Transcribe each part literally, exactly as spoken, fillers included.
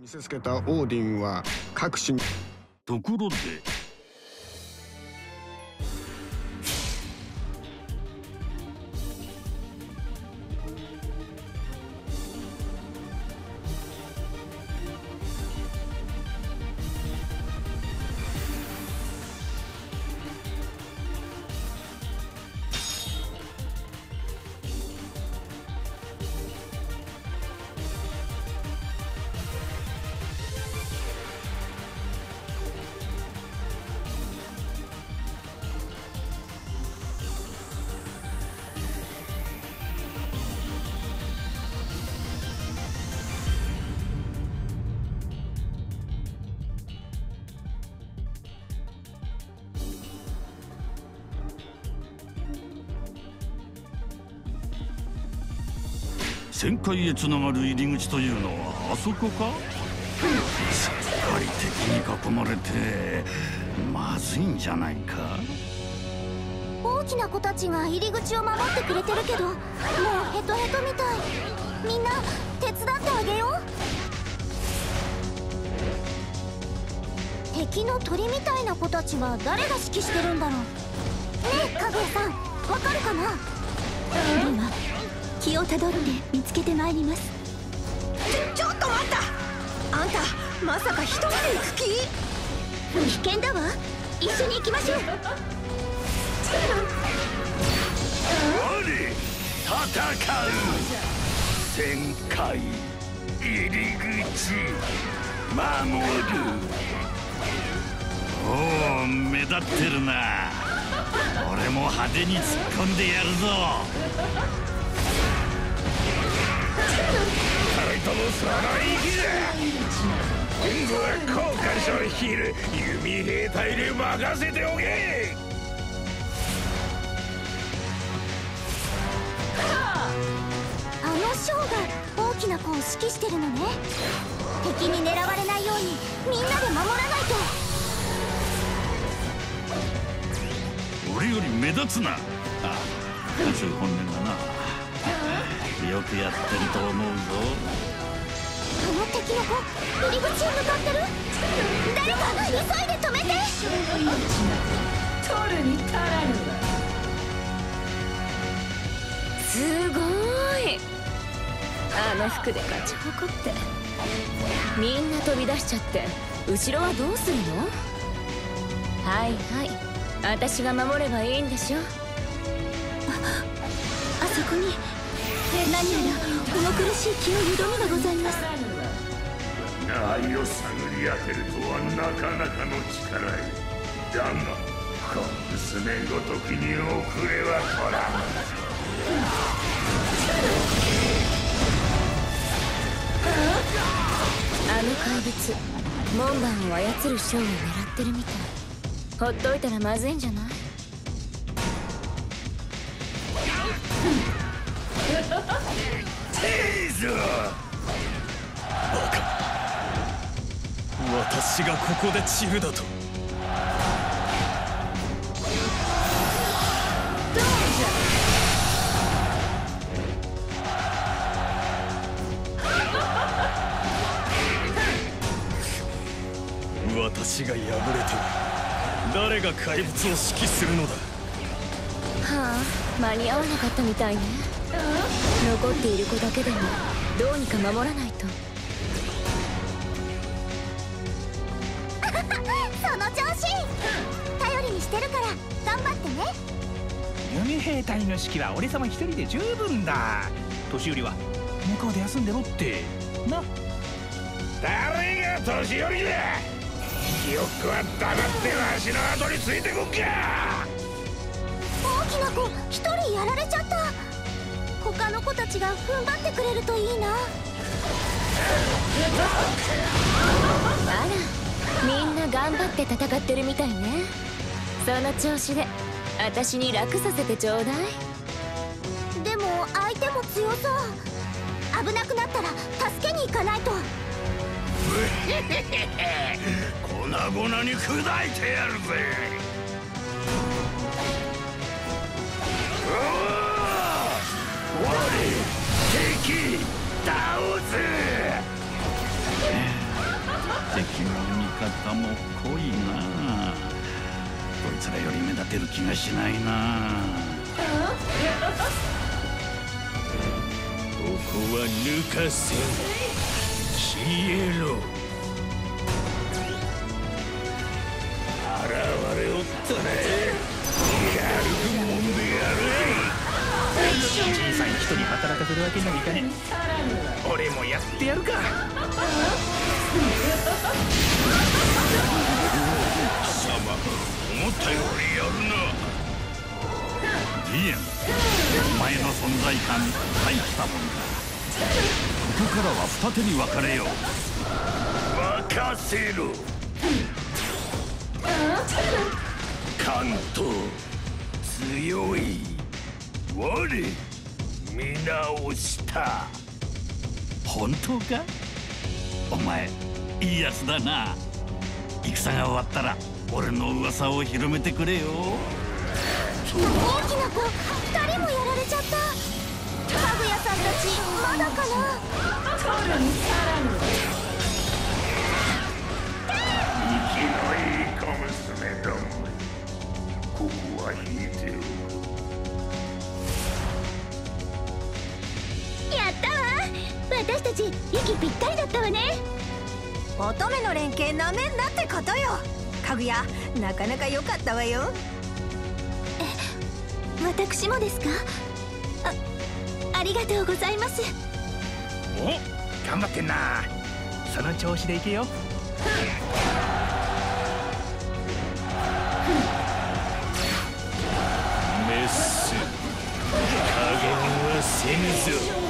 見せつけたオーディンは各種ところで旋回へつながる入り口というのはあそこか？すっかり敵に囲まれてまずいんじゃないか。大きな子たちが入り口を守ってくれてるけど、もうヘトヘトみたい。みんな手伝ってあげよう。敵の鳥みたいな子たちは誰が指揮してるんだろうねえ、かぐやさん、わかるかな？エリは気をたどって見つけてまいります。ちょ、ちょっと待った。あんたまさか一人で行く気？危険だわ、一緒に行きましょう。我戦う旋回入り口守る。おお、目立ってるな。俺も派手に突っ込んでやるぞ。二人ともその息じゃ。今度は交換所を率いる弓兵隊で任せておけ。あの将が大きな子を指揮してるのね。敵に狙われないようにみんなで守らないと。俺より目立つな。ああ、多少本年だな。よくやってると思うぞ。あの敵の子、入り口へ向かってる。誰か急いで止めて。取るに足らぬ。すごい、あの服で勝ち誇って。みんな飛び出しちゃって、後ろはどうするの？はいはい、私が守ればいいんでしょ。 あ, あそこに何やらこの苦しい気の緩みがございます。何を探り当てるとはなかなかの力い。だが小娘ごときに遅れはこらん。あの怪物、門番を操る将を狙ってるみたい。ほっといたらまずいんじゃない？私がここで散るだと。どうじゃ。私が敗れては誰が怪物を指揮するのだ。はあ、間に合わなかったみたいね。残っている子だけでもどうにか守らないと。その調子。頼りにしてるから頑張ってね。弓兵隊の指揮は俺様一人で十分だ。年寄りは向こうで休んでろってな。誰が年寄りだ。ひよっこは黙ってわしの後についてこっか。大きな子一人やられちゃった。他の子たちが踏ん張ってくれるといいな。あら、みんな頑張って戦ってるみたいね。その調子で私に楽させてちょうだい。でも相手も強そう。危なくなったら助けに行かないと。粉々に砕いてやるぜ。我敵倒す。敵も味方も濃いなあ。こいつらより目立てる気がしないなあ。ここは抜かせん。消えろ。現れおったね。やるもんでやる。小さい人に働かせるわけにはいかねえ。俺もやってやるか。貴様、思ったよりやるな。ディエン、お前の存在感大したもんだ。ここからは二手に分かれよう。任せろ。関東強い我皆をした。本当か？お前いいやつだな。戦が終わったら俺の噂を広めてくれよ。大きな子ふたりもやられちゃった。かぐやさんたちまだかな。トルンサラム生きのいい小娘ども、ここは引いておやったわ。私たち息ぴったりだったわね。乙女の連携なめんなってことよ。かぐや、なかなか良かったわよ。え、私もですか？あ、ありがとうございます。お、頑張ってんな。その調子でいけよ。メッス、加減はせぬぞ。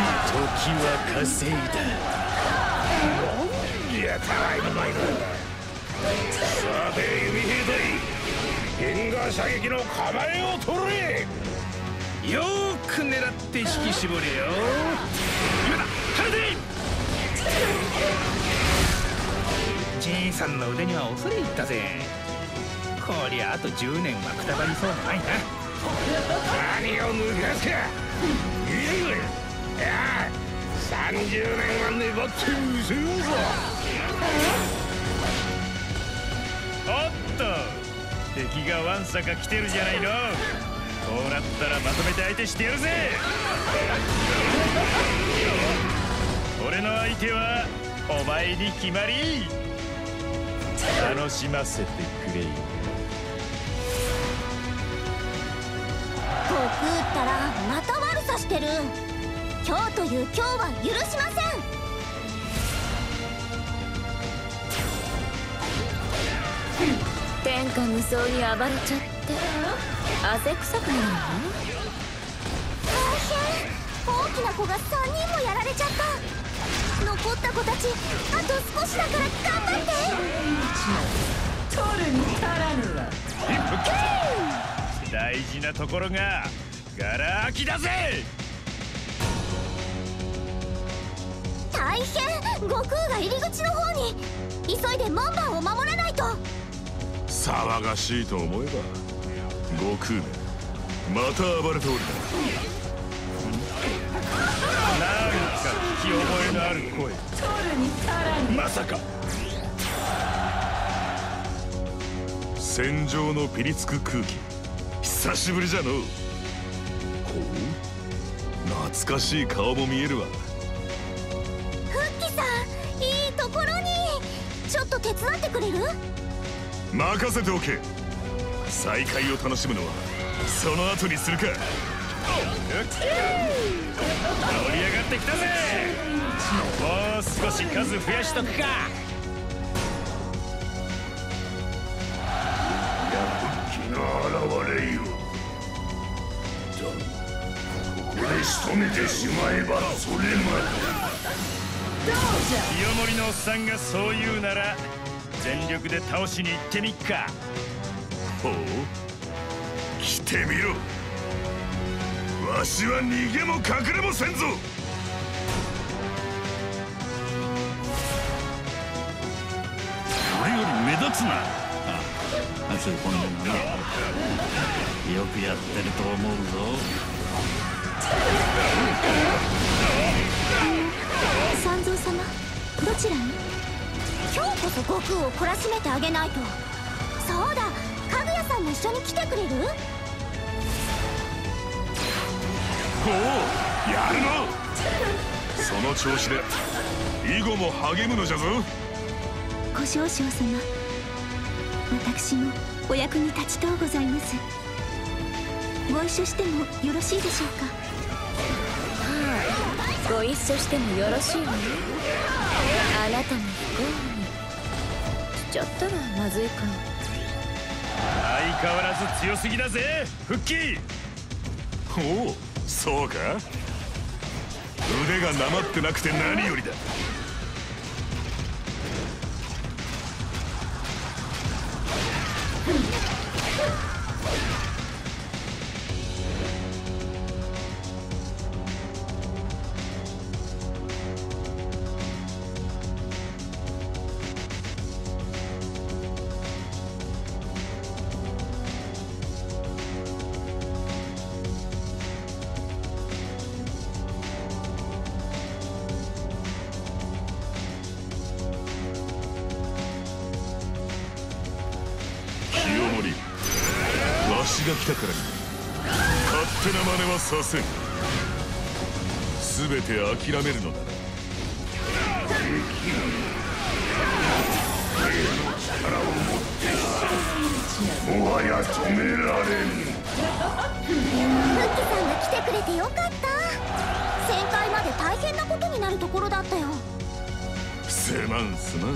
時は稼いだ。いや、たわいのないな。さて、弓兵隊、原画射撃の構えを取れ。よーく狙って引き絞れよ。今だ、離れて。じいさんの腕には恐れ入ったぜ。こりゃあとじゅうねんはくたばりそうもないな。何を抜かすか。いいいや、さんじゅうねんは粘ってみせようぞ。おっと、敵がわんさか来てるじゃないの。こうなったらまとめて相手してやるぜ。俺の相手はお前に決まり。楽しませてくれよ。僕ったらまた悪さしてる。今日という今日は許しません。天下無双に暴れちゃって汗臭くなるの。大変。大きな子がさんにんもやられちゃった。残った子たちあと少しだから頑張って。取るに足らぬわ。大事なところがガラ空きだぜ。大変。悟空が入り口の方に。急いで門番を守らないと。騒がしいと思えば悟空め、また暴れておるな。なんか聞き覚えのある声。まさか戦場のピリつく空気、久しぶりじゃのう。こう懐かしい顔も見えるわ。手伝ってくれる？任せておけ。再会を楽しむのはその後にするか。乗り上がってきたぜ。もう少し数増やしとくか。やぶっきが現れよ。だここで仕留めてしまえばそれまで。清盛のおっさんがそう言うなら全力で倒しに行ってみっか。ほう、来てみろ。わしは逃げも隠れもせんぞ。俺より目立つな。ああ、そういう本音だな。よくやってると思うぞ。三蔵様、どちらに？今日こそ悟空を懲らしめてあげないと。そうだ、かぐやさんも一緒に来てくれる？おお、やるな。その調子で以後も励むのじゃぞ。小少将様、私もお役に立ちとうございます。ご一緒してもよろしいでしょうか？はあ、ご一緒してもよろしいわね。あなたも不幸にしちゃったらまずいか。相変わらず強すぎだぜ、復帰。おお、そうか。腕がなまってなくて何よりだ。させん。全て諦めるのだ。もはや止められん。ムッキさんが来てくれてよかった。旋回まで大変なことになるところだったよ。すまんすま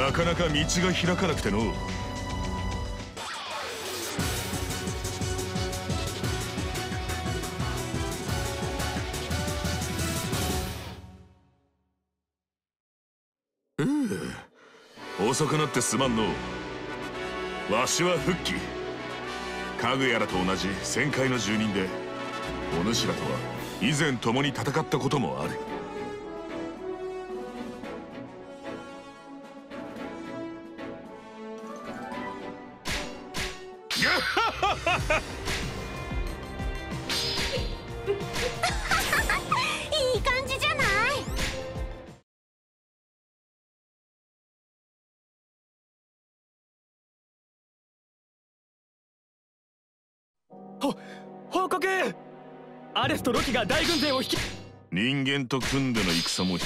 ん、なかなか道が開かなくての。遅くなってすまんの。わしは復帰。かぐやらと同じ戦界の住人で、お主らとは以前共に戦ったこともある。アレスとロキが大軍勢を引き、人間と組んでの戦も